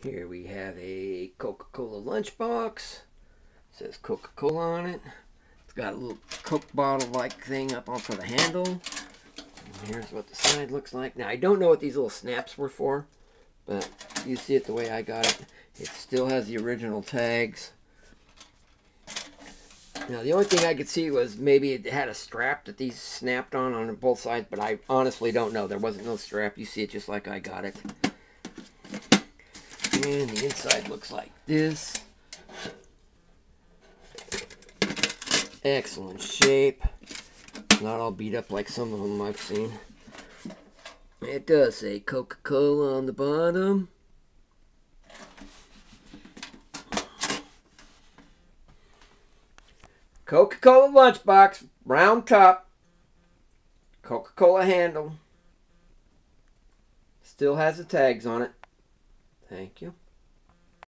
Here we have a Coca-Cola lunchbox. It says Coca-Cola on it. It's got a little Coke bottle-like thing up on for the handle. And here's what the side looks like. Now, I don't know what these little snaps were for, but you see it the way I got it. It still has the original tags. Now, the only thing I could see was maybe it had a strap that these snapped on both sides, but I honestly don't know. There wasn't no strap. You see it just like I got it. And the inside looks like this. Excellent shape. Not all beat up like some of them I've seen. It does say Coca-Cola on the bottom. Coca-Cola lunchbox, round top, Coca-Cola handle, still has the tags on it. Thank you.